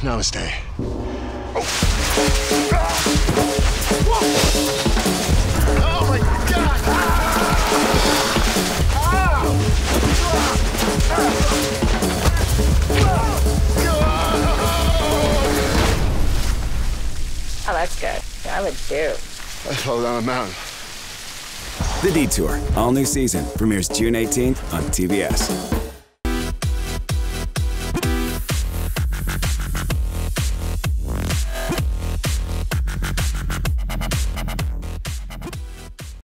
Namaste. Oh my God! Oh, that's good. I would too. I fell down a mountain. The Detour, all new season, premieres June 18th on TBS.